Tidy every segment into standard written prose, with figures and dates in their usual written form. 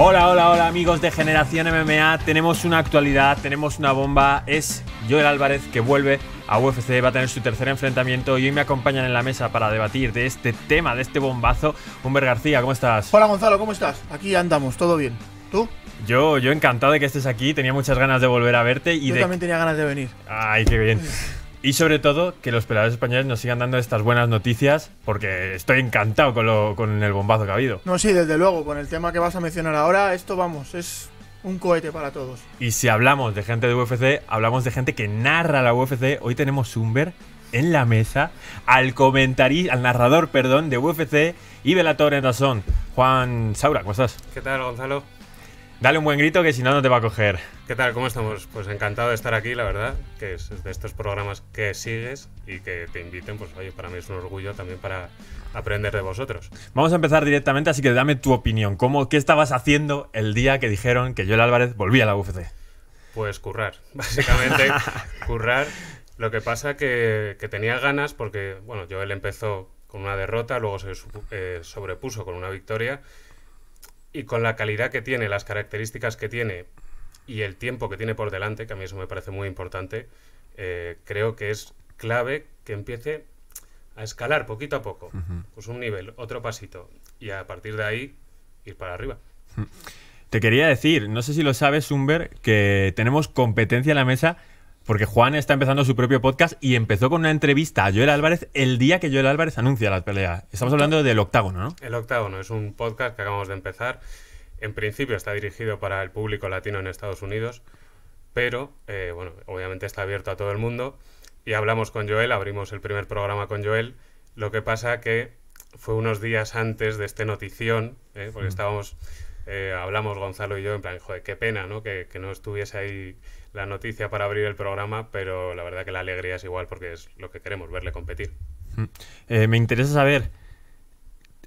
Hola, hola, hola amigos de Generación MMA, tenemos una actualidad, tenemos una bomba, es Joel Álvarez que vuelve a UFC, va a tener su tercer enfrentamiento y hoy me acompañan en la mesa para debatir de este tema, de este bombazo. Humberto García, ¿cómo estás? Hola Gonzalo, ¿cómo estás? Aquí andamos, todo bien. ¿Tú? Yo encantado de que estés aquí, tenía muchas ganas de volver a verte. Y yo también tenía ganas de venir. Ay, qué bien. Y sobre todo, que los peleadores españoles nos sigan dando estas buenas noticias, porque estoy encantado con el bombazo que ha habido. No, sí, desde luego, con el tema que vas a mencionar ahora, esto, vamos, es un cohete para todos. Y si hablamos de gente de UFC, hablamos de gente que narra la UFC. Hoy tenemos Humber en la mesa, al narrador de UFC y Belator en razón. Juan Saura, ¿cómo estás? ¿Qué tal, Gonzalo? Dale un buen grito que si no, no te va a coger. ¿Qué tal? ¿Cómo estamos? Pues encantado de estar aquí, la verdad, que es de estos programas que sigues y que te inviten, pues oye, para mí es un orgullo también para aprender de vosotros. Vamos a empezar directamente, así que dame tu opinión. ¿Qué estabas haciendo el día que dijeron que Joel Álvarez volvía a la UFC? Pues currar, básicamente currar. Lo que pasa que tenía ganas porque, bueno, Joel empezó con una derrota, luego se sobrepuso con una victoria. Y con la calidad que tiene, las características que tiene y el tiempo que tiene por delante, que a mí eso me parece muy importante, creo que es clave que empiece a escalar poquito a poco. Pues un nivel, otro pasito. Y a partir de ahí, ir para arriba. Te quería decir, no sé si lo sabes, Humber, que tenemos competencia en la mesa porque Juan está empezando su propio podcast y empezó con una entrevista a Joel Álvarez el día que Joel Álvarez anuncia las peleas. Estamos hablando del Octágono, ¿no? El Octágono es un podcast que acabamos de empezar. En principio está dirigido para el público latino en Estados Unidos, pero, bueno, obviamente está abierto a todo el mundo. Y hablamos con Joel, abrimos el primer programa con Joel. Lo que pasa que fue unos días antes de este notición, porque estábamos... hablamos Gonzalo y yo en plan, joder, qué pena, ¿no? Que no estuviese ahí la noticia para abrir el programa, pero la verdad que la alegría es igual porque es lo que queremos, verle competir. Me interesa saber,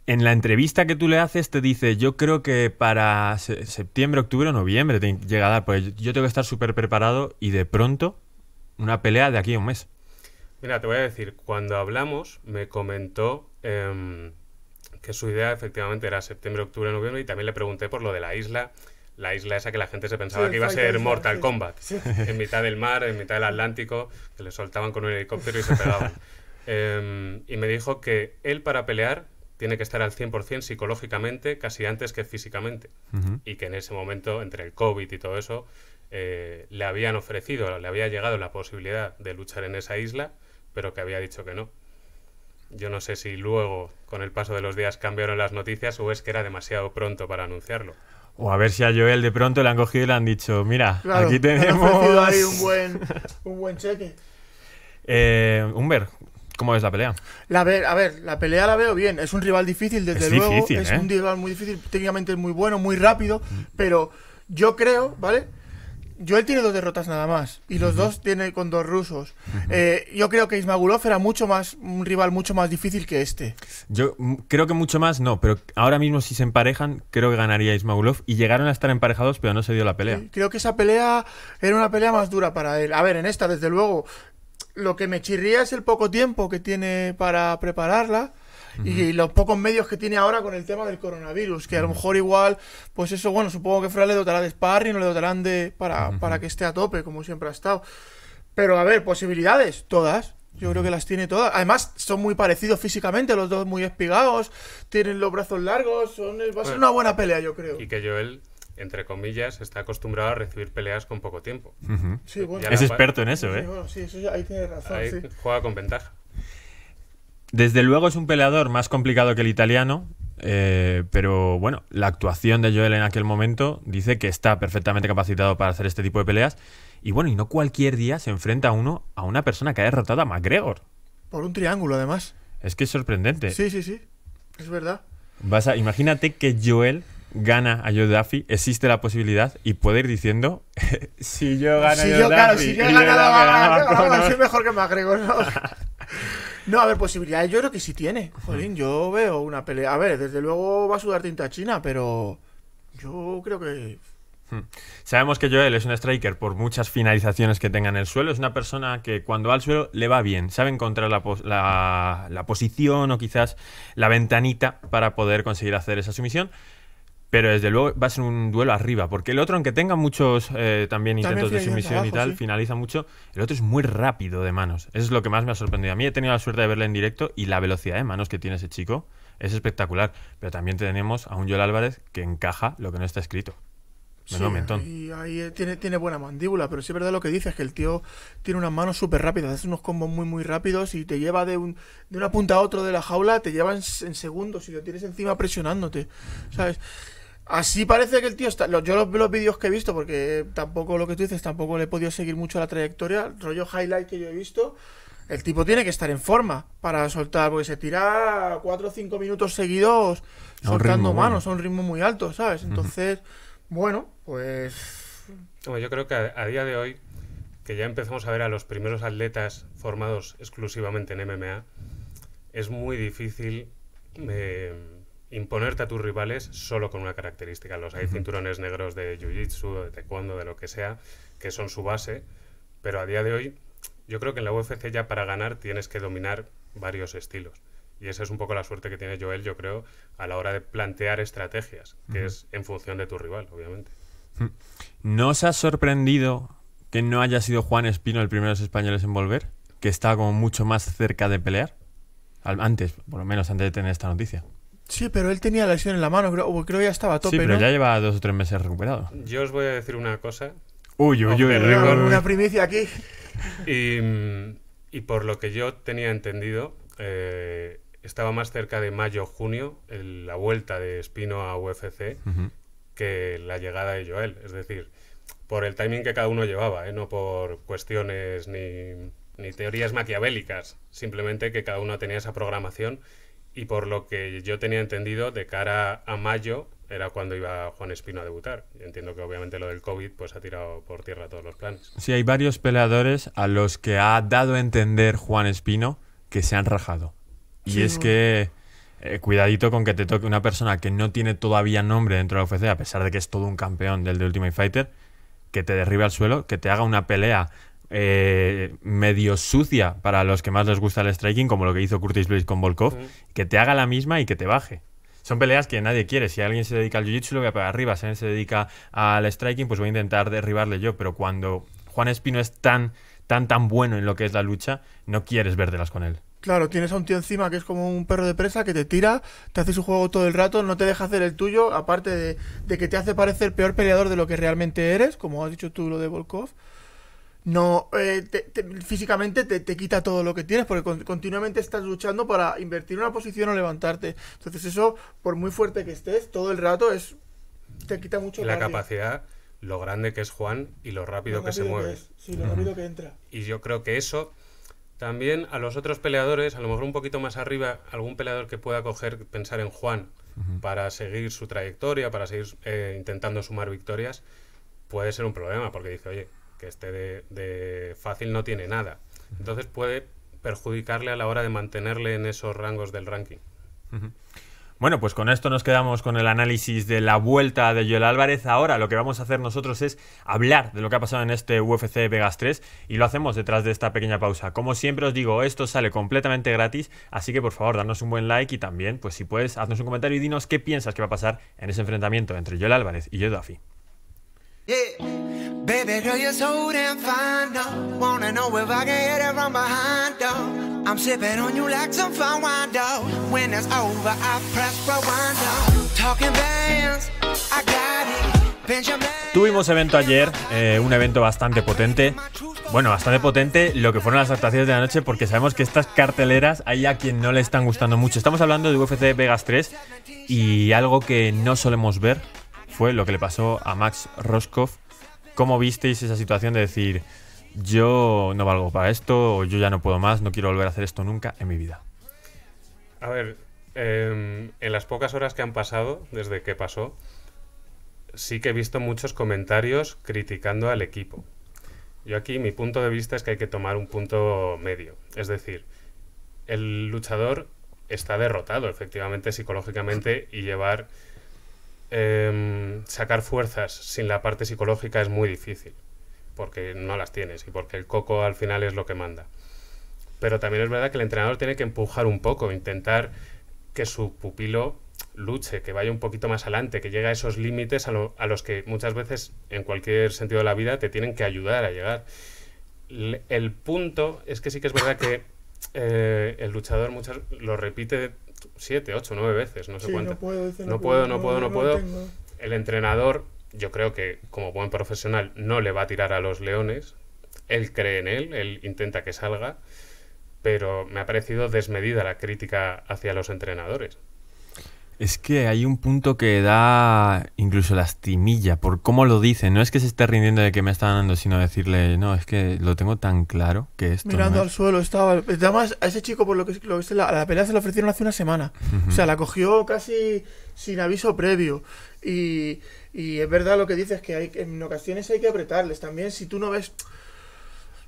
en la entrevista que tú le haces te dice, yo creo que para septiembre, octubre o noviembre te llega a dar, porque yo tengo que estar súper preparado y de pronto una pelea de aquí a un mes. Mira, te voy a decir, cuando hablamos me comentó... que su idea efectivamente era septiembre, octubre, noviembre, y también le pregunté por lo de la isla esa que la gente se pensaba que iba a ser Mortal Kombat, en mitad del mar, en mitad del Atlántico, que le soltaban con un helicóptero y se pegaban. Y me dijo que él para pelear tiene que estar al 100% psicológicamente, casi antes que físicamente, y que en ese momento, entre el COVID y todo eso, le habían ofrecido, le había llegado la posibilidad de luchar en esa isla, pero que había dicho que no. Yo no sé si luego, con el paso de los días, cambiaron las noticias o es que era demasiado pronto para anunciarlo. O a ver si a Joel de pronto le han cogido y le han dicho, mira, claro, aquí tenemos... ahí un buen cheque. Humber, ¿cómo ves la pelea? La pelea la veo bien. Es un rival difícil, desde luego. Es un rival muy difícil, técnicamente es muy bueno, muy rápido, pero yo creo, ¿vale? Joel tiene dos derrotas nada más y los dos tiene con dos rusos. Yo creo que Ismagulov era un rival mucho más difícil que este. Yo creo que mucho más no, pero ahora mismo si se emparejan creo que ganaría Ismagulov y llegaron a estar emparejados pero no se dio la pelea. Sí, creo que esa pelea era una pelea más dura para él. A ver, en esta desde luego lo que me chirría es el poco tiempo que tiene para prepararla. Y los pocos medios que tiene ahora con el tema del coronavirus, que a lo mejor igual, pues eso, bueno, supongo que Fran le dotará de sparring, no le dotarán de para que esté a tope, como siempre ha estado. Pero a ver, posibilidades, todas. Yo creo que las tiene todas. Además, son muy parecidos físicamente, los dos muy espigados, tienen los brazos largos, va a ser una buena pelea, yo creo. Y que Joel, entre comillas, está acostumbrado a recibir peleas con poco tiempo. Sí, bueno. Es experto en eso, ¿eh? Sí, bueno, sí, eso ahí tiene razón. Ahí sí. Juega con ventaja. Desde luego es un peleador más complicado que el italiano, pero bueno, la actuación de Joel en aquel momento dice que está perfectamente capacitado para hacer este tipo de peleas. Y bueno, y no cualquier día se enfrenta uno a una persona que ha derrotado a McGregor. Por un triángulo, además. Es que es sorprendente. Sí, sí, sí. Es verdad. Imagínate que Joel gana a Joe Duffy, existe la posibilidad y puede ir diciendo si yo gano a Joe Duffy, si yo gano, soy mejor que McGregor, ¿no? No, a ver, posibilidades yo creo que sí tiene. Jolín, yo veo una pelea. A ver, desde luego va a sudar tinta china, pero yo creo que... Sabemos que Joel es un striker por muchas finalizaciones que tenga en el suelo. Es una persona que cuando va al suelo le va bien. Sabe encontrar la posición o quizás la ventanita para poder conseguir hacer esa sumisión. Pero desde luego va a ser un duelo arriba, porque el otro, aunque tenga muchos también intentos de sumisión abajo, y tal, sí, finaliza mucho, el otro es muy rápido de manos. Eso es lo que más me ha sorprendido. A mí he tenido la suerte de verle en directo y la velocidad de manos que tiene ese chico es espectacular. Pero también tenemos a un Joel Álvarez que encaja lo que no está escrito. Sí, y ahí tiene buena mandíbula, pero sí es verdad lo que dices, es que el tío tiene unas manos súper rápidas, hace unos combos muy muy rápidos y te lleva de una punta a otra de la jaula, te lleva en segundos y lo tienes encima presionándote, ¿sabes? Así parece que el tío está... Yo los vídeos que he visto, porque tampoco lo que tú dices, tampoco le he podido seguir mucho la trayectoria, rollo highlight que yo he visto... El tipo tiene que estar en forma para soltar, porque se tira 4 o 5 minutos seguidos soltando manos, a un ritmo muy alto, ¿sabes? Entonces... Bueno, pues... Bueno, yo creo que a día de hoy, que ya empezamos a ver a los primeros atletas formados exclusivamente en MMA, es muy difícil imponerte a tus rivales solo con una característica. Los hay cinturones negros de jiu-jitsu, de taekwondo, de lo que sea, que son su base, pero a día de hoy yo creo que en la UFC ya para ganar tienes que dominar varios estilos. Y esa es un poco la suerte que tiene Joel, yo creo, a la hora de plantear estrategias, que es en función de tu rival, obviamente. ¿No os ha sorprendido que no haya sido Juan Espino el primero de los españoles en volver? Que está como mucho más cerca de pelear. Antes, por lo menos antes de tener esta noticia. Sí, pero él tenía la lesión en la mano, creo que ya estaba a tope, sí, pero ¿no? Ya lleva 2 o 3 meses recuperado. Yo os voy a decir una cosa. Uy, uy, uy. Una primicia aquí. Y por lo que yo tenía entendido... estaba más cerca de mayo-junio la vuelta de Espino a UFC que la llegada de Joel, es decir, por el timing que cada uno llevaba, no por cuestiones ni teorías maquiavélicas, simplemente que cada uno tenía esa programación y por lo que yo tenía entendido de cara a mayo era cuando iba Juan Espino a debutar. Entiendo que obviamente lo del COVID pues ha tirado por tierra todos los planes. Sí, hay varios peleadores a los que ha dado a entender Juan Espino que se han rajado. Y sí, es que cuidadito con que te toque una persona que no tiene todavía nombre dentro de la UFC, a pesar de que es todo un campeón del de Ultimate Fighter, que te derribe al suelo, que te haga una pelea medio sucia para los que más les gusta el striking, como lo que hizo Curtis Blaydes con Volkov, que te haga la misma y que te baje. Son peleas que nadie quiere. Si alguien se dedica al jiu-jitsu, lo voy a pegar arriba. Si alguien se dedica al striking, pues voy a intentar derribarle yo. Pero cuando Juan Espino es tan bueno en lo que es la lucha, no quieres vértelas con él. Claro, tienes a un tío encima que es como un perro de presa que te tira, te hace su juego todo el rato, no te deja hacer el tuyo, aparte de que te hace parecer peor peleador de lo que realmente eres, como has dicho tú lo de Volkov. No, físicamente te quita todo lo que tienes, porque continuamente estás luchando para invertir una posición o levantarte. Entonces eso, por muy fuerte que estés, todo el rato te quita mucho la capacidad. Lo grande que es Juan y lo rápido que se mueve. Sí, lo rápido que entra. Y yo creo que eso... También a los otros peleadores, a lo mejor un poquito más arriba, algún peleador que pueda pensar en Juan para seguir su trayectoria, para seguir intentando sumar victorias, puede ser un problema, porque dice, oye, que este de fácil no tiene nada. Entonces puede perjudicarle a la hora de mantenerle en esos rangos del ranking. Bueno, pues con esto nos quedamos con el análisis de la vuelta de Joel Álvarez. Ahora lo que vamos a hacer nosotros es hablar de lo que ha pasado en este UFC Vegas 3 y lo hacemos detrás de esta pequeña pausa. Como siempre os digo, esto sale completamente gratis, así que por favor, danos un buen like y también, pues si puedes, haznos un comentario y dinos qué piensas que va a pasar en ese enfrentamiento entre Joel Álvarez y Joe Duffy. I'm sipping on you like some fine wine, though. When it's over, I press rewind, though. Talking bands, I got it. Benjamin. Tuvimos evento ayer, un evento bastante potente. Bueno, bastante potente lo que fueron las actuaciones de la noche, porque sabemos que estas carteleras hay a quien no le están gustando mucho. Estamos hablando de UFC Vegas 3 y algo que no solemos ver fue lo que le pasó a Max Rohskopf. ¿Cómo visteis esa situación de decir... yo no valgo para esto, o yo ya no puedo más, no quiero volver a hacer esto nunca en mi vida? A ver, en las pocas horas que han pasado, desde que pasó, sí que he visto muchos comentarios criticando al equipo. Yo aquí, mi punto de vista es que hay que tomar un punto medio. Es decir, el luchador está derrotado, efectivamente, psicológicamente, y llevar... sacar fuerzas sin la parte psicológica es muy difícil, porque no las tienes y porque el coco al final es lo que manda. Pero también es verdad que el entrenador tiene que empujar un poco, intentar que su pupilo luche, que vaya un poquito más adelante, que llegue a esos límites a los que muchas veces en cualquier sentido de la vida te tienen que ayudar a llegar. El punto es que sí que es verdad que el luchador muchas lo repite 7, 8, 9 veces, no sé sí, cuántas. No puedo. El entrenador, yo creo que como buen profesional no le va a tirar a los leones. Él cree en él, él intenta que salga, pero me ha parecido desmedida la crítica hacia los entrenadores. Es que hay un punto que da incluso lastimilla por cómo lo dice. No es que se esté rindiendo de que me está ganando, sino decirle, no, es que lo tengo tan claro que esto... Mirando no es... al suelo estaba... Además, a ese chico, por lo que la pelea se la ofrecieron hace una semana. O sea, la cogió casi sin aviso previo. Y es verdad lo que dices, que hay, en ocasiones hay que apretarles también. Si tú no ves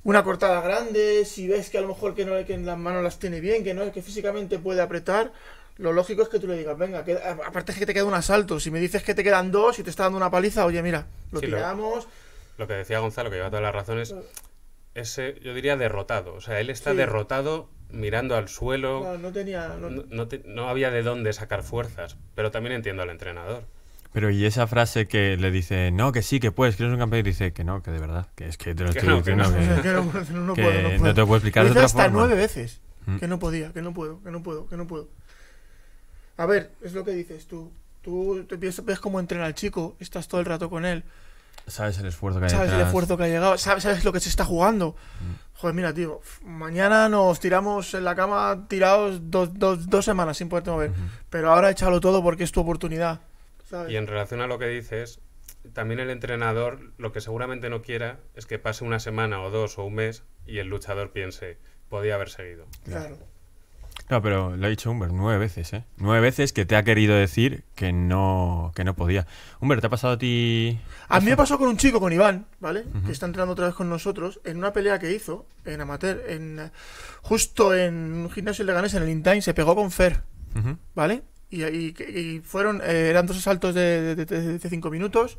una cortada grande, si ves que a lo mejor que, no, que en las manos las tiene bien, que no, que físicamente puede apretar... Lo lógico es que tú le digas, venga, que, aparte es que te queda un asalto. Si me dices que te quedan 2 y te está dando una paliza, oye, mira, lo tiramos. Lo que decía Gonzalo, que lleva todas las razones, ese, yo diría, derrotado. O sea, él está derrotado mirando al suelo. Claro, no había de dónde sacar fuerzas, pero también entiendo al entrenador. Pero y esa frase que le dice, no, que sí, que puedes, que eres un campeón, y dice que no, que de verdad, que es que te lo estoy diciendo. Que no te lo puedo explicar de otra forma. Hasta 9 veces, que no podía, que no puedo, que no puedo, que no puedo. A ver, es lo que dices tú. Tú ves cómo entrena el chico, estás todo el rato con él. Sabes el esfuerzo que ha llegado. Sabes el esfuerzo que ha llegado, sabes lo que se está jugando. Joder, mira, tío, mañana nos tiramos en la cama tirados dos semanas sin poderte mover. Pero ahora échalo todo porque es tu oportunidad, ¿sabes? Y en relación a lo que dices, también el entrenador lo que seguramente no quiera es que pase una semana o 2 o un mes y el luchador piense, podía haber seguido. Claro. No, pero lo ha dicho Humbert 9 veces, ¿eh? 9 veces que te ha querido decir que no podía. Humbert, ¿te ha pasado a ti...? A mí me pasó con un chico, con Iván, ¿vale? Que está entrenando otra vez con nosotros, en una pelea que hizo, en amateur, justo en un gimnasio de Leganés, en el Intime, se pegó con Fer, ¿vale? Y fueron, eran 2 asaltos de 5 minutos,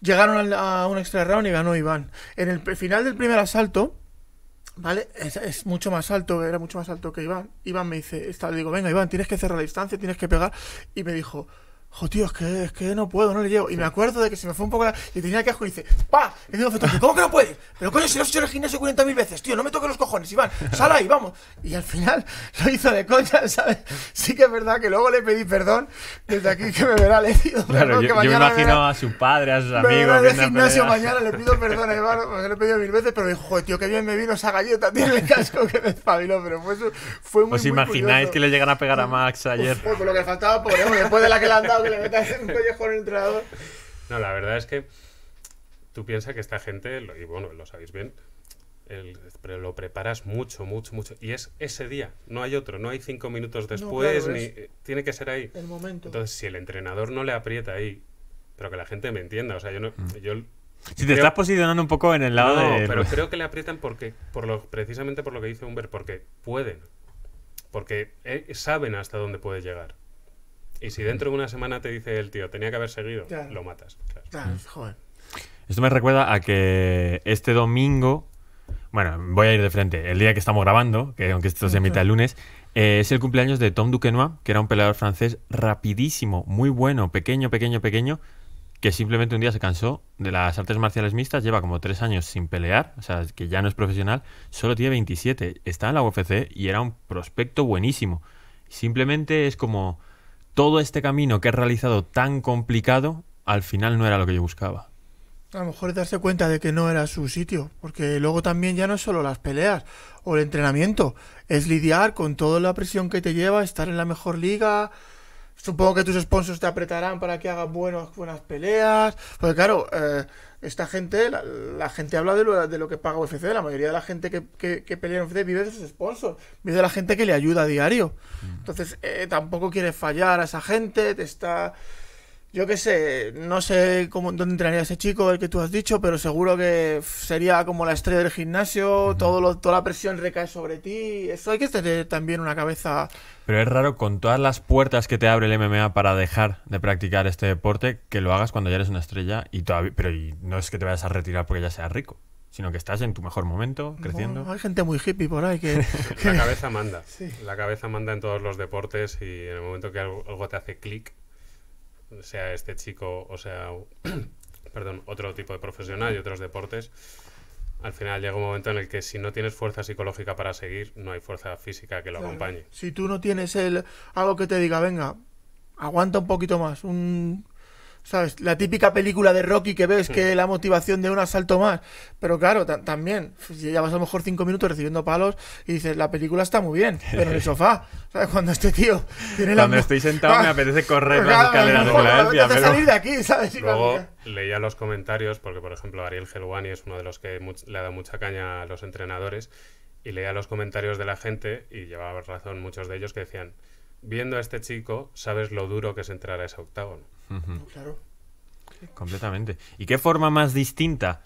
llegaron a un extra round y ganó Iván. En el final del primer asalto... ¿Vale? Es mucho más alto, era mucho más alto que Iván. Iván me dice, le digo, venga Iván, tienes que cerrar la distancia, tienes que pegar. Y me dijo, jo tío, es que no puedo, no le llego. Y me acuerdo de que se me fue un poco la... Y tenía que asco y dice, ¡pa! Y digo, ¿cómo que no puedes? Pero coño, si no has hecho el gimnasio 40.000 veces, tío, no me toques los cojones, Iván, sal ahí, vamos. Y al final lo hizo de coña, ¿sabes? Sí que es verdad que luego le pedí perdón desde aquí, que me verá, le pido perdón. Claro, que yo me imagino a su padre, a sus amigos. En el gimnasio mañana le pido perdón a Iván, porque le he pedido 1000 veces, pero me dijo, joder, tío, qué bien me vino esa galleta, tío, en el casco, que me espabiló, pero fue muy... ¿Os imagináis que le llegan a pegar a Max ayer? Pues lo que faltaba, por ejemplo, después de la que le han dado, que le metas en un collejón el entrenador. No, la verdad es que tú piensas que esta gente, y bueno, lo sabéis bien, pero lo preparas mucho, mucho, mucho. Y es ese día, no hay otro, no hay 5 minutos después, no, claro, ni tiene que ser ahí. El momento. Entonces, si el entrenador no le aprieta ahí, pero que la gente me entienda, o sea, yo no... Si te estás posicionando un poco en el lado de... pero creo que le aprietan porque, precisamente por lo que dice Humbert, porque pueden, porque saben hasta dónde puede llegar. Y si dentro de una semana te dice el tío, tenía que haber seguido, claro, lo matas. Claro. Claro, joder. Esto me recuerda a que este domingo, bueno, voy a ir de frente, el día que estamos grabando, que aunque esto se emita el lunes, es el cumpleaños de Tom Duquenois, que era un peleador francés rapidísimo, muy bueno, pequeño, que simplemente un día se cansó de las artes marciales mixtas, lleva como 3 años sin pelear, o sea, que ya no es profesional, solo tiene 27, está en la UFC y era un prospecto buenísimo. Simplemente es como... todo este camino que he realizado tan complicado, al final no era lo que yo buscaba. A lo mejor es darse cuenta de que no era su sitio, porque luego también ya no es solo las peleas o el entrenamiento, es lidiar con toda la presión que te lleva, estar en la mejor liga. Supongo que tus sponsors te apretarán para que hagas buenas peleas, porque claro, esta gente, la gente habla de lo que paga UFC, la mayoría de la gente que pelea en UFC vive de sus sponsors, vive de la gente que le ayuda a diario. Entonces tampoco quieres fallar a esa gente, te está... Yo qué sé, no sé dónde entrenaría ese chico, el que tú has dicho, pero seguro que sería como la estrella del gimnasio, toda la presión recae sobre ti, eso hay que tener también una cabeza... Pero es raro, con todas las puertas que te abre el MMA para dejar de practicar este deporte, que lo hagas cuando ya eres una estrella, y no es que te vayas a retirar porque ya seas rico. sino que estás en tu mejor momento, creciendo. Bueno, hay gente muy hippie por ahí que... La cabeza manda. Sí. La cabeza manda en todos los deportes, y en el momento que algo te hace clic, sea este chico o sea perdón, otro tipo de profesional y otros deportes, al final llega un momento en el que si no tienes fuerza psicológica para seguir, no hay fuerza física que lo acompañe. Si tú no tienes algo que te diga, venga, aguanta un poquito más, ¿sabes? La típica película de Rocky que ves que la motivación de un asalto más. Pero claro, también, si llevas a lo mejor 5 minutos recibiendo palos y dices, la película está muy bien, pero en el sofá, ¿sabes? Cuando este tío tiene cuando estoy sentado me apetece correr las escaleras de Filadelfia. Pero... salir de aquí, ¿sabes? Luego leía los comentarios, porque por ejemplo Ariel Helwani es uno de los que le ha dado mucha caña a los entrenadores, y leía los comentarios de la gente, y llevaba razón muchos de ellos, que decían, viendo a este chico, sabes lo duro que es entrar a ese octágono. Claro. Completamente. ¿Y qué forma más distinta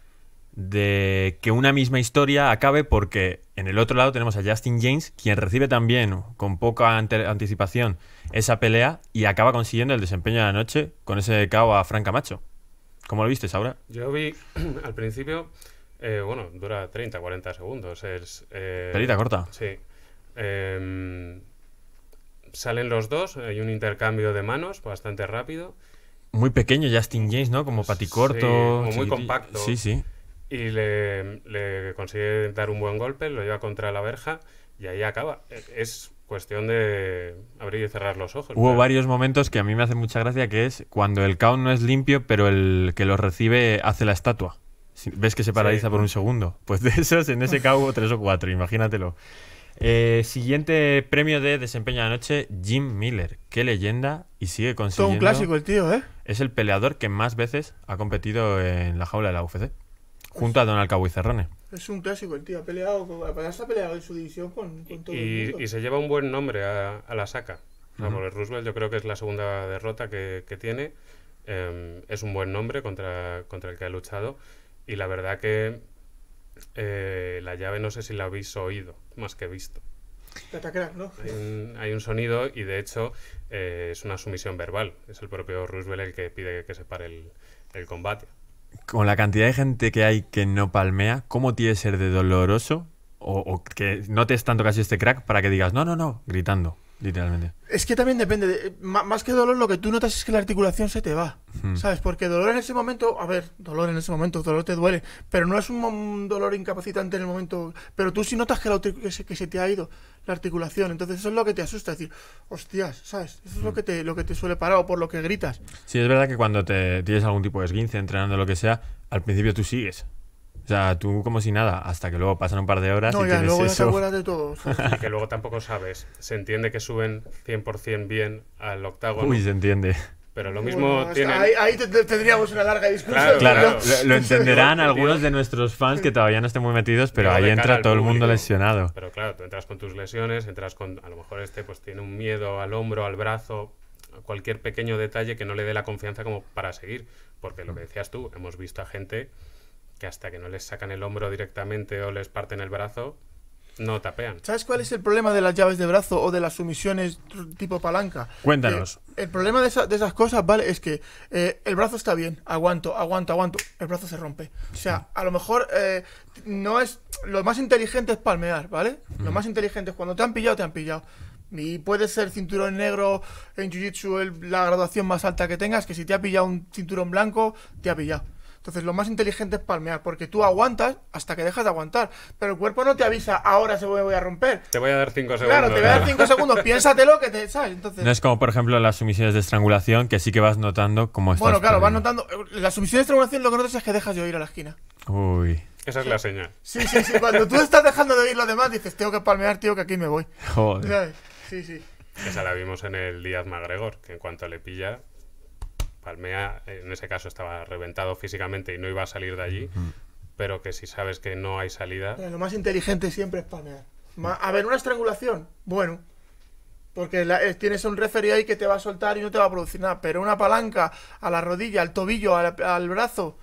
de que una misma historia acabe? Porque en el otro lado tenemos a Justin James, quien recibe también con poca anticipación esa pelea y acaba consiguiendo el desempeño de la noche con ese KO a Frank Camacho. ¿Cómo lo viste, Saura? Yo vi al principio, bueno, dura 30, 40 segundos. Es pelita corta. Sí. Salen los dos, hay un intercambio de manos bastante rápido. Muy pequeño Justin James, ¿no? Como paticorto. Sí, como muy compacto. Sí, sí. Y le consigue dar un buen golpe, lo lleva contra la verja y ahí acaba. Es cuestión de abrir y cerrar los ojos. Hubo varios momentos que a mí me hacen mucha gracia, que es cuando el count no es limpio, pero el que lo recibe hace la estatua. ¿Ves que se paraliza por un segundo? Pues de esos, en ese count hubo 3 o 4, imagínatelo. Siguiente premio de desempeño de la noche, Jim Miller. Qué leyenda, y sigue consiguiendo... Todo un clásico el tío, ¿eh? Es el peleador que más veces ha competido en la jaula de la UFC, junto a Donald Cabuizerrone. Es un clásico el tío, ha peleado en su división con todo el mundo. Y se lleva un buen nombre a la saca. Morel Roosevelt, yo creo que es la segunda derrota que tiene. Es un buen nombre contra el que ha luchado. Y la verdad que... la llave no sé si la habéis oído más que visto. Catacrack, ¿no? Hay un sonido, y de hecho es una sumisión verbal. Es el propio Roosevelt el que pide que se pare el combate. Con la cantidad de gente que hay que no palmea, ¿cómo tiene que ser de doloroso o que notes tanto casi este crack para que digas no, no, no, gritando? Literalmente. Es que también depende. Más que dolor, lo que tú notas es que la articulación se te va. ¿Sabes? Porque dolor en ese momento... A ver, dolor en ese momento, dolor te duele. Pero no es un dolor incapacitante en el momento. Pero tú sí notas que se te ha ido la articulación. Entonces eso es lo que te asusta. Es decir, hostias, ¿sabes? Eso es lo que te suele parar, o por lo que gritas. Sí, es verdad que cuando te tienes algún tipo de esguince, entrenando, lo que sea, al principio tú sigues. O sea, tú como si nada, hasta que luego pasan un par de horas y tienes luego eso. No, ya, luego te acuerdas de todo. Y que luego tampoco sabes. Se entiende que suben 100% bien al octágono. Uy, se entiende. Pero lo mismo tienen... Ahí tendríamos una larga discusión. Claro. Lo entenderán algunos de nuestros fans que todavía no estén muy metidos, pero ahí entra todo el mundo lesionado. Pero claro, tú entras con tus lesiones, entras con... A lo mejor pues tiene un miedo al hombro, al brazo... Cualquier pequeño detalle que no le dé la confianza como para seguir. Porque lo que decías tú, hemos visto a gente... que hasta que no les sacan el hombro directamente o les parten el brazo, no tapean. ¿Sabes cuál es el problema de las llaves de brazo o de las sumisiones tipo palanca? Cuéntanos. El problema de esas cosas, ¿vale? Es que el brazo está bien, aguanto, el brazo se rompe. O sea, a lo mejor no es... Lo más inteligente es palmear, ¿vale? Lo más inteligente es cuando te han pillado, Y puede ser cinturón negro en jiu-jitsu la graduación más alta que tengas, que si te ha pillado un cinturón blanco, te ha pillado. Entonces lo más inteligente es palmear, porque tú aguantas hasta que dejas de aguantar, pero el cuerpo no te avisa, ahora se voy a romper. Te voy a dar 5 segundos. Claro, te voy a dar 5 segundos, piénsatelo, que te sabes. Entonces... No es como, por ejemplo, las sumisiones de estrangulación, que sí que vas notando cómo estás. Bueno, claro, vas notando. Las sumisiones de estrangulación, lo que notas es que dejas de oír a la esquina. Uy. Esa es la señal. Sí, sí, sí. Cuando tú estás dejando de oír lo demás, dices, tengo que palmear, tío, que aquí me voy. Joder. ¿Sabes? Sí, sí. Esa la vimos en el Díaz McGregor, que en cuanto le pilla... Palmea, en ese caso estaba reventado físicamente y no iba a salir de allí, pero que si sabes que no hay salida... Pero lo más inteligente siempre es palmear. A ver, una estrangulación, bueno, porque tienes un referee ahí que te va a soltar y no te va a producir nada, pero una palanca a la rodilla, al tobillo, al brazo,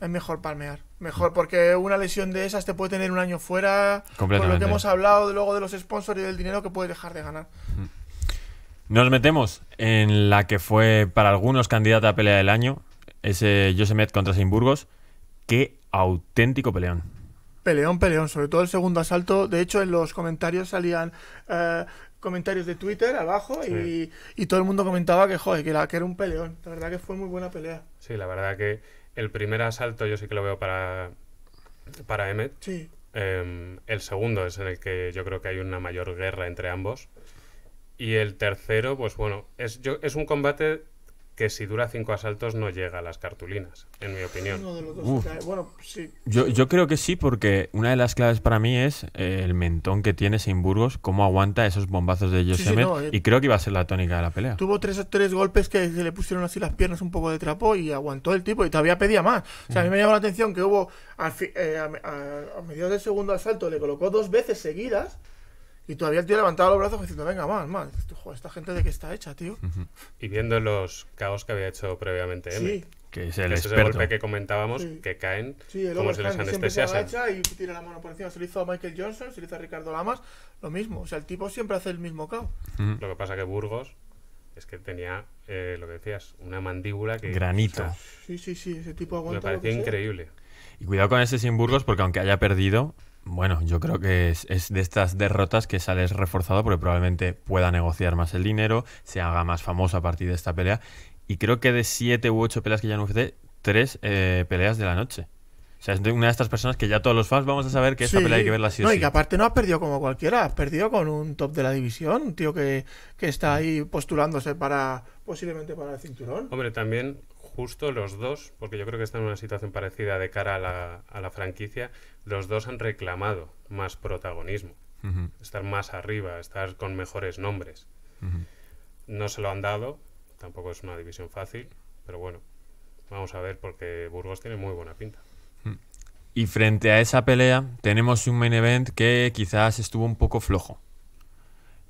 es mejor palmear. Mejor, porque una lesión de esas te puede tener un año fuera, por lo que hemos hablado luego de los sponsors y del dinero que puedes dejar de ganar. Nos metemos en la que fue para algunos candidata a pelea del año, ese Josh Emmett contra Shane Burgos. ¿Qué auténtico peleón. Peleón, sobre todo el segundo asalto. De hecho, en los comentarios salían comentarios de Twitter abajo, sí, y todo el mundo comentaba que, joder, que era un peleón. La verdad que fue muy buena pelea. Sí, la verdad que el primer asalto yo sí que lo veo para Emmett. Sí. El segundo es en el que yo creo que hay una mayor guerra entre ambos. Y el tercero, pues bueno, es un combate que si dura 5 asaltos no llega a las cartulinas, en mi opinión. Uno de los dos cae. Bueno, sí. Yo creo que sí, porque una de las claves para mí es el mentón que tiene Shane Burgos, cómo aguanta esos bombazos de Josh Emmett, y creo que iba a ser la tónica de la pelea. Tuvo tres golpes que se le pusieron así las piernas un poco de trapo y aguantó el tipo y todavía pedía más. O sea, a mí me llamó la atención que hubo, a mediados del segundo asalto, le colocó 2 veces seguidas. Y todavía el tío levantaba los brazos diciendo, venga, más. Joder, esta gente de qué está hecha, tío. Y viendo los caos que había hecho previamente Emmett. Sí. Que es el experto. Ese golpe que comentábamos, que caen, como se les anestesia. Y tira la mano por encima. Se lo hizo a Michael Johnson, se lo hizo a Ricardo Lamas. Lo mismo. O sea, el tipo siempre hace el mismo caos. Lo que pasa que Burgos es que tenía, lo que decías, una mandíbula que... Granito. O sea, sí. Ese tipo aguanta. Me parecía increíble. Y cuidado con ese Shane Burgos, porque aunque haya perdido... Bueno, yo creo que es de estas derrotas que sales reforzado porque probablemente pueda negociar más el dinero, se haga más famoso a partir de esta pelea. Y creo que de 7 u 8 peleas que ya en UFC, 3 peleas de la noche. O sea, es una de estas personas que ya todos los fans vamos a saber que esta pelea hay que verla así. No, y que aparte no has perdido como cualquiera, has perdido con un top de la división, un tío que está ahí postulándose para posiblemente para el cinturón. Hombre, también... Justo los dos, porque yo creo que están en una situación parecida de cara a la franquicia, los dos han reclamado más protagonismo, estar más arriba, estar con mejores nombres. No se lo han dado, tampoco es una división fácil, pero bueno, vamos a ver porque Burgos tiene muy buena pinta. Y frente a esa pelea tenemos un main event que quizás estuvo un poco flojo.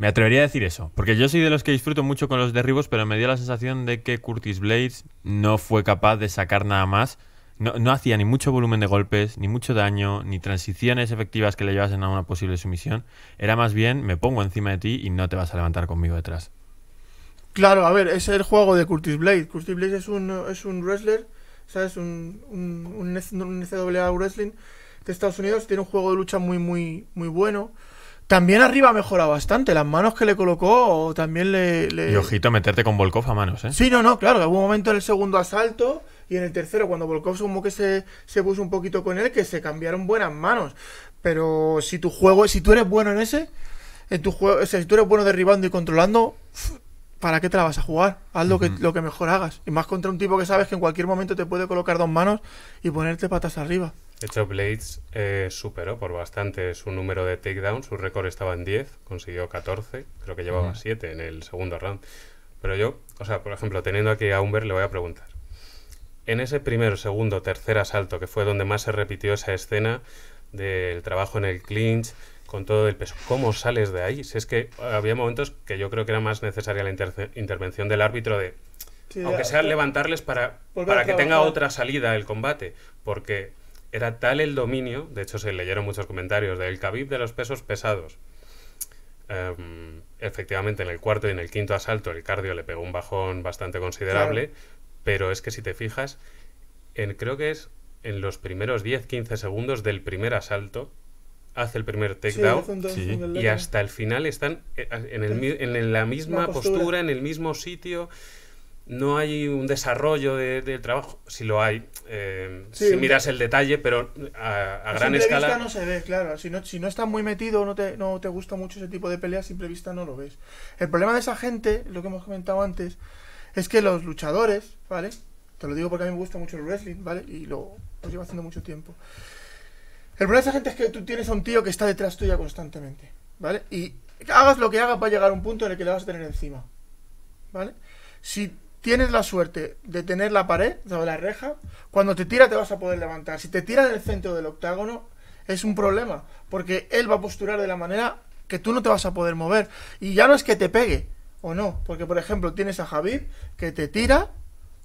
Me atrevería a decir eso, porque yo soy de los que disfruto mucho con los derribos, pero me dio la sensación de que Curtis Blaydes no fue capaz de sacar nada más. No hacía ni mucho volumen de golpes, ni mucho daño, ni transiciones efectivas que le llevasen a una posible sumisión. Era más bien, me pongo encima de ti y no te vas a levantar conmigo detrás. Claro, a ver, ese es el juego de Curtis Blaydes. Curtis Blaydes es un wrestler, ¿sabes? Un NCAA wrestling de Estados Unidos. Tiene un juego de lucha muy bueno. También arriba ha mejorado bastante. Las manos que le colocó también le... Y ojito, meterte con Volkov a manos, ¿eh? Sí, no, claro. Hubo un momento en el segundo asalto y en el tercero, cuando Volkov como que se puso un poquito con él, que se cambiaron buenas manos. Pero si tu juego... Si tú eres bueno en ese... En tu juego, o sea, si tú eres bueno derribando y controlando... ¿Para qué te la vas a jugar? Haz lo que mejor hagas. Y más contra un tipo que sabes que en cualquier momento te puede colocar 2 manos y ponerte patas arriba. De hecho, Blaydes superó por bastante su número de takedowns. Su récord estaba en 10, consiguió 14. Creo que llevaba 7 en el segundo round. Pero yo, o sea, por ejemplo, teniendo aquí a Humbert, le voy a preguntar. En ese primer, segundo, tercer asalto, que fue donde más se repitió esa escena del trabajo en el clinch, con todo el peso, ¿cómo sales de ahí? Si es que había momentos que yo creo que era más necesaria la intervención del árbitro de... Sí, aunque sea levantarles para que tenga otra salida el combate. Porque... Era tal el dominio, de hecho se leyeron muchos comentarios del Khabib de los pesos pesados. Efectivamente, en el cuarto y en el quinto asalto el cardio le pegó un bajón bastante considerable, claro. Pero es que si te fijas, creo que es en los primeros 10-15 segundos del primer asalto, hace el primer takedown y hasta el final están en la misma postura, en el mismo sitio... No hay un desarrollo del trabajo, si lo hay, si miras el detalle, pero a gran escala... no se ve, claro. Si no estás muy metido, no te gusta mucho ese tipo de peleas, a simple vista no lo ves. El problema de esa gente, lo que hemos comentado antes, es que los luchadores, ¿vale? Te lo digo porque a mí me gusta mucho el wrestling, ¿vale? Y lo llevo haciendo mucho tiempo. El problema de esa gente es que tú tienes a un tío que está detrás tuya constantemente, ¿vale? Y hagas lo que hagas, va a llegar a un punto en el que le vas a tener encima, ¿vale? Si tienes la suerte de tener la pared o la reja, cuando te tira te vas a poder levantar. Si te tira en el centro del octágono es un problema, porque él va a posturar de la manera que tú no te vas a poder mover. Y ya no es que te pegue o no, porque por ejemplo tienes a Khabib que te tira,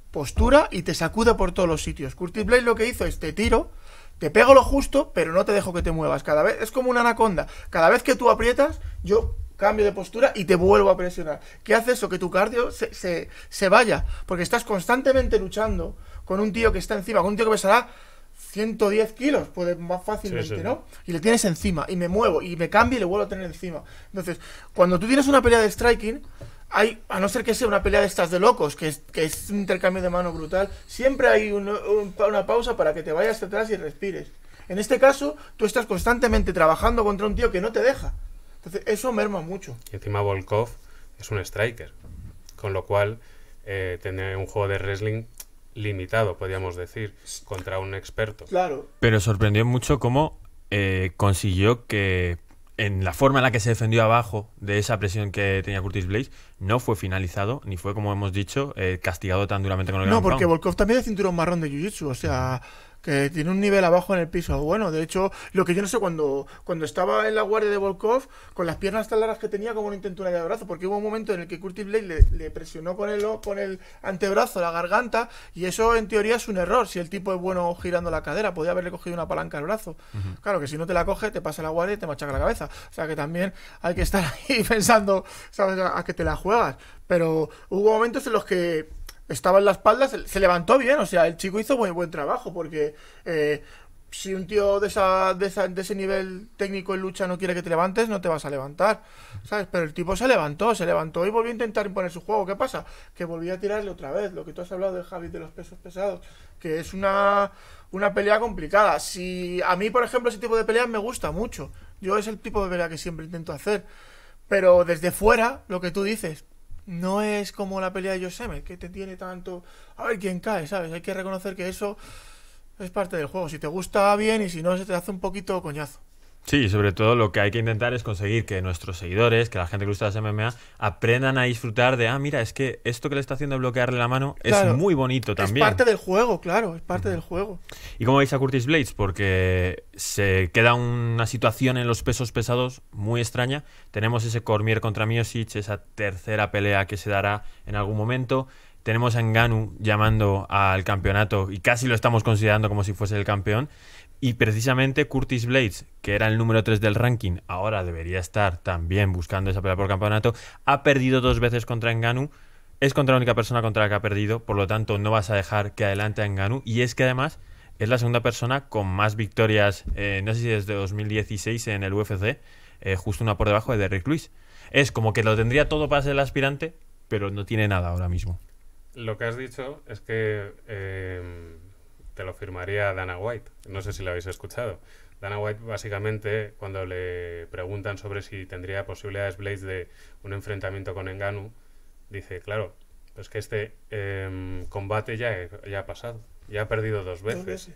postura y te sacude por todos los sitios. Curtis Blaydes lo que hizo es te tiro, te pego lo justo, pero no te dejo que te muevas. Cada vez es como una anaconda, cada vez que tú aprietas yo... cambio de postura y te vuelvo a presionar. ¿Qué hace eso? Que tu cardio se vaya, porque estás constantemente luchando con un tío que está encima, con un tío que pesará 110 kilos, pues más fácilmente, sí, sí, ¿no? Y le tienes encima, y me muevo, y me cambio y le vuelvo a tener encima. Entonces, cuando tú tienes una pelea de striking, hay, a no ser que sea una pelea de estas de locos, que es un intercambio de mano brutal, siempre hay una pausa para que te vayas atrás y respires. En este caso, tú estás constantemente trabajando contra un tío que no te deja. Entonces, eso merma mucho. Y encima Volkov es un striker, con lo cual tener un juego de wrestling limitado, podríamos decir, contra un experto. Claro. Pero sorprendió mucho cómo consiguió que, en la forma en la que se defendió abajo de esa presión que tenía Curtis Blaydes, no fue finalizado, ni fue, como hemos dicho, castigado tan duramente con el Ground Pound. No, porque Volkov también es cinturón marrón de Jiu-Jitsu, o sea, que tiene un nivel abajo en el piso. Bueno, de hecho, lo que yo no sé, cuando estaba en la guardia de Volkov, con las piernas tan largas que tenía, como no intentó una de brazo, porque hubo un momento en el que Curtis Blaydes le presionó con el antebrazo, la garganta, y eso en teoría es un error. Si el tipo es bueno girando la cadera, podía haberle cogido una palanca al brazo. Claro, que si no te la coge, te pasa la guardia y te machaca la cabeza. O sea, que también hay que estar ahí pensando, ¿sabes?, a que te la juegas. Pero hubo momentos en los que estaba en la espalda, se levantó bien, o sea, el chico hizo buen trabajo, porque si un tío de ese nivel técnico en lucha no quiere que te levantes, no te vas a levantar, ¿sabes? Pero el tipo se levantó y volvió a intentar imponer su juego. ¿Qué pasa? Que volvió a tirarle otra vez, lo que tú has hablado del Khabib de los pesos pesados, que es una pelea complicada. Si a mí, por ejemplo, ese tipo de peleas me gusta mucho, yo es el tipo de pelea que siempre intento hacer, pero desde fuera, lo que tú dices, no es como la pelea de Josh Emmett, que te tiene tanto a ver quién cae, ¿sabes? Hay que reconocer que eso es parte del juego. Si te gusta, bien, y si no, se te hace un poquito coñazo. Sí, sobre todo lo que hay que intentar es conseguir que nuestros seguidores, que la gente que gusta las MMA, aprendan a disfrutar de, ah, mira, es que esto que le está haciendo bloquearle la mano, claro, es muy bonito también. Es parte del juego, claro, es parte del juego. ¿Y cómo veis a Curtis Blaydes? Porque se queda una situación en los pesos pesados muy extraña. Tenemos ese Cormier contra Miosic, esa tercera pelea que se dará en algún momento. Tenemos a Ngannou llamando al campeonato y casi lo estamos considerando como si fuese el campeón. Y precisamente Curtis Blaydes, que era el número 3 del ranking, ahora debería estar también buscando esa pelea por campeonato, ha perdido 2 veces contra Ngannou, es contra la única persona contra la que ha perdido, por lo tanto no vas a dejar que adelante a Ngannou, y es que además es la segunda persona con más victorias, no sé si desde 2016 en el UFC, justo una por debajo de Derrick Lewis. Es como que lo tendría todo para ser el aspirante, pero no tiene nada ahora mismo. Lo que has dicho es que te lo firmaría Dana White. No sé si lo habéis escuchado. Dana White, básicamente, cuando le preguntan sobre si tendría posibilidades Blaydes de un enfrentamiento con Ngannou, dice, claro, pues que este combate ya ha pasado. Ya ha perdido 2 veces.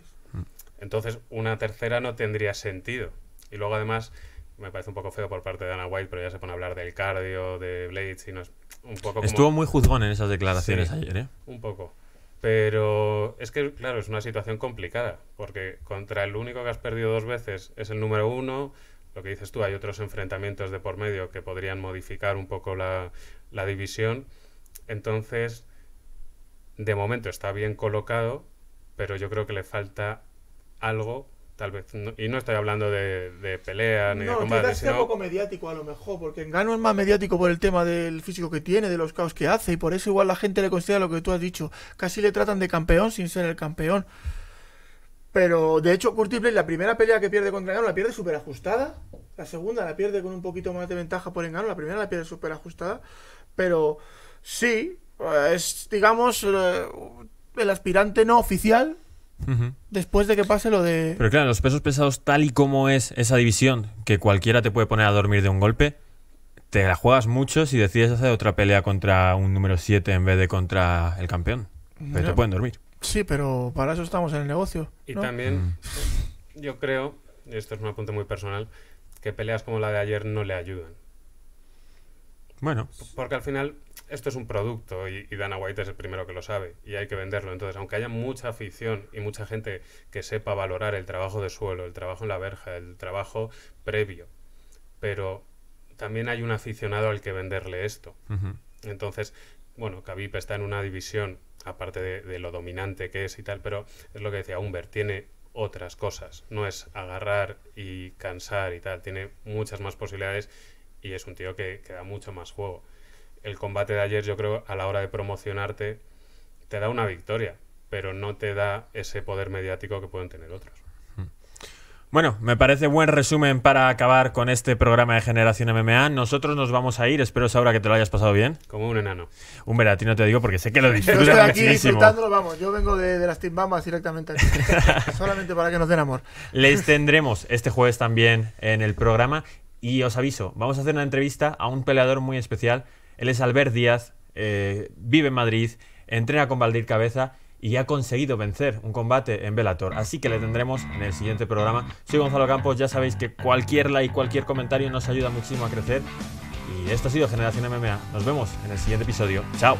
Entonces, una tercera no tendría sentido. Y luego, además, me parece un poco feo por parte de Dana White, pero ya se pone a hablar del cardio, de Blaydes, y no es un poco como... Estuvo muy juzgón en esas declaraciones, sí, ayer, ¿eh? Un poco. Pero es que, claro, es una situación complicada, porque contra el único que has perdido 2 veces es el número 1, lo que dices tú, hay otros enfrentamientos de por medio que podrían modificar un poco la división. Entonces, de momento está bien colocado, pero yo creo que le falta algo, tal vez, no, y no estoy hablando de pelea ni de combate. No, quizás sea poco mediático a lo mejor, porque Ngannou es más mediático por el tema del físico que tiene, de los caos que hace, y por eso igual la gente le considera lo que tú has dicho, casi le tratan de campeón sin ser el campeón. Pero, de hecho, Curtis Blaydes, la primera pelea que pierde contra Ngannou, la pierde súper ajustada, la segunda la pierde con un poquito más de ventaja por Ngannou, la primera la pierde súper ajustada, pero sí, es, digamos, el aspirante no oficial, después de que pase lo de... Pero claro, los pesos pesados, tal y como es esa división, que cualquiera te puede poner a dormir de un golpe, te la juegas mucho si decides hacer otra pelea contra un número 7 en vez de contra el campeón. Pero no te pueden dormir. Sí, pero para eso estamos en el negocio, ¿no? Y también, yo creo, esto es un apunte muy personal, que peleas como la de ayer no le ayudan. Bueno. Porque al final esto es un producto y Dana White es el primero que lo sabe y hay que venderlo. Entonces, aunque haya mucha afición y mucha gente que sepa valorar el trabajo de suelo, el trabajo en la verja, el trabajo previo, pero también hay un aficionado al que venderle esto. Entonces, bueno, Khabib está en una división, aparte de lo dominante que es y tal, pero es lo que decía Humbert, tiene otras cosas. No es agarrar y cansar y tal, tiene muchas más posibilidades y es un tío que da mucho más juego. El combate de ayer, yo creo, a la hora de promocionarte, te da una victoria, pero no te da ese poder mediático que pueden tener otros. Bueno, me parece buen resumen para acabar con este programa de Generación MMA. Nosotros nos vamos a ir. Espero, Saura, que te lo hayas pasado bien. Como un enano. Un veratino, te digo, porque sé que lo disfrutas. Yo estoy aquí disfrutándolo, vamos. Yo vengo de las Timbamas directamente aquí. Solamente para que nos den amor. Les tendremos este jueves también en el programa. Y os aviso, vamos a hacer una entrevista a un peleador muy especial. Él es Albert Díaz, vive en Madrid, entrena con Valdir Cabeza y ha conseguido vencer un combate en Belator. Así que le tendremos en el siguiente programa. Soy Gonzalo Campos, ya sabéis que cualquier like, cualquier comentario nos ayuda muchísimo a crecer. Y esto ha sido Generación MMA. Nos vemos en el siguiente episodio. Chao.